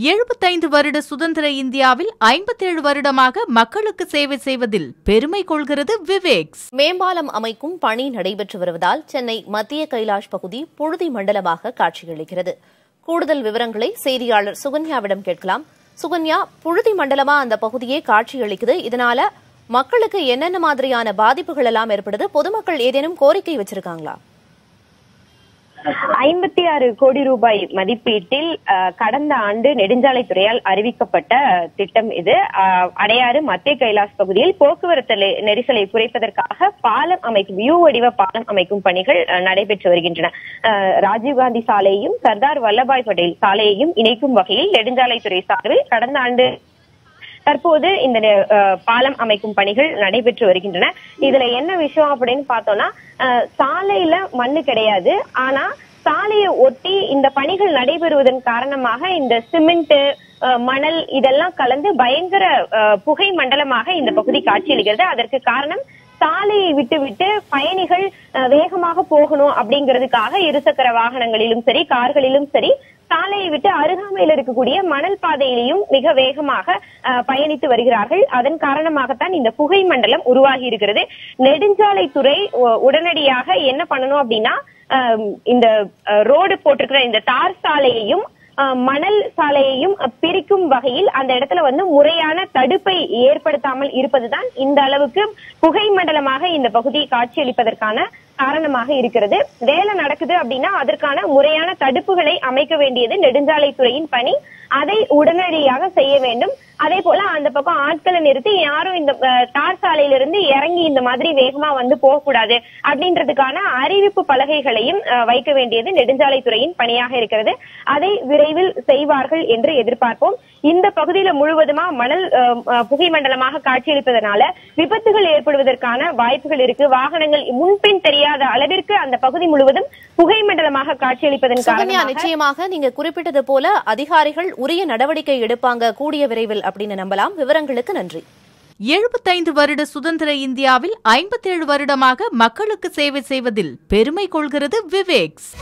75 வருட சுதந்திர இந்தியாவில் 57 வருடமாக மக்களுக்கு சேவை செய்வதில் பெருமை கொள்கிறது விவேக்ஸ். மேம்பாலம் அமைக்கும் பணி நடைபெற்று வருவதால் சென்னை மத்திய கைலாஷ் பகுதி புழுதி மண்டலமாக காட்சியளிக்கிறது. கூடுதல் விவரங்களை செய்தியாளர் சுகன்யாவிடம் கேட்கலாம். சுகன்யா, புழுதி மண்டலமா அந்த பகுதியே காட்சியளிக்குது, இதனால மக்களுக்கு என்னென்ன மாதிரியான பாதிப்புகள் எல்லாம் ஏற்படுது? பொதுமக்கள் ஏதேனும் கோரிக்கை வச்சிருக்காங்களா? 56 கோடி ரூபாய் மதிப்பீட்டில் கடந்த ஆண்டு நெடுஞ்சாலைத்துறையால் அறிவிக்கப்பட்ட திட்டம் இது. அடையாறு மத்திய கைலாஷ் பகுதியில் போக்குவரத்து நெரிசலை குறைப்பதற்காக பாலம் அமைக்கும் வியூ வடிவ பாலம் அமைக்கும் பணிகள் நடைபெற்று வருகின்றன. ராஜீவ்காந்தி சாலையையும் சர்தார் வல்லபாய் பட்டேல் சாலையையும் இணைக்கும் வகையில் நெடுஞ்சாலைத்துறை சார்பில் கடந்த ஆண்டு தற்போது இந்த பாலம் அமைக்கும் பணிகள் நடைபெற்று வருகின்றன. இதுல என்ன விஷயம் அப்படின்னு பார்த்தோம்னா, சாலையில மண்ணு கிடையாது, ஆனா சாலையை ஒட்டி இந்த பணிகள் நடைபெறுவதன் காரணமாக இந்த சிமெண்ட் மணல் இதெல்லாம் கலந்து பயங்கர புகை மண்டலமாக இந்த பகுதி காட்சியளிக்கிறது. அதற்கு காரணம் சாலையை விட்டுவிட்டு பயணிகள் வேகமாக போகணும் அப்படிங்கிறதுக்காக இருசக்கர வாகனங்களிலும் சரி கார்களிலும் சரி சாலையை விட்டு அருகாமையில் இருக்கக்கூடிய மணல் பாதையிலையும் மிக வேகமாக பயணித்து வருகிறார்கள். அதன் காரணமாகத்தான் இந்த புகை மண்டலம் உருவாகி இருக்கிறது. நெடுஞ்சாலைத்துறை உடனடியாக என்ன பண்ணணும் அப்படின்னா, இந்த ரோடு போட்டிருக்கிற இந்த தார் சாலையையும் மணல் சாலையையும் பிரிக்கும் வகையில் அந்த இடத்துல வந்து முறையான தடுப்பை ஏற்படுத்தாமல் இருப்பதுதான் இந்த அளவுக்கு புகை மண்டலமாக இந்த பகுதியை காட்சியளிப்பதற்கான காரணமாக இருக்கிறது. வேலை நடக்குது அப்படின்னா அதற்கான முறையான தடுப்புகளை அமைக்க வேண்டியது நெடுஞ்சாலைத்துறையின் பணி. அதை உடனடியாக செய்ய வேண்டும். அதே போல அந்த பக்கம் ஆட்களை நிறுத்தி யாரும் இந்த தார் சாலையிலிருந்து இறங்கி இந்த மாதிரி வேகமா வந்து போகக்கூடாது அப்படின்றதுக்கான அறிவிப்பு பலகைகளையும் வைக்க வேண்டியது நெடுஞ்சாலைத்துறையின் பணியாக இருக்கிறது. அதை விரைவில் செய்வார்கள் என்று எதிர்பார்ப்போம். இந்த பகுதியில முழுவதுமா மணல் புகை மண்டலமாக காட்சியளிப்பதனால விபத்துகள் ஏற்படுவதற்கான வாய்ப்புகள் இருக்கு. வாகனங்கள் முன்பின் தெரியாத அளவிற்கு அந்த பகுதி முழுவதும் புகை மண்டலமாக காட்சியளிப்பதன் காரணமாக நிச்சயமாக நீங்க குறிப்பிட்டது போல அதிகாரிகள் உரிய நடவடிக்கை எடுப்பாங்க கூடிய விரைவில் அப்படின்னு நம்பலாம். விவரங்களுக்கு நன்றி. 75 வருட சுதந்திர இந்தியாவில் 57 வருடமாக மக்களுக்கு சேவை செய்வதில் பெருமை கொள்கிறது விவேக்ஸ்.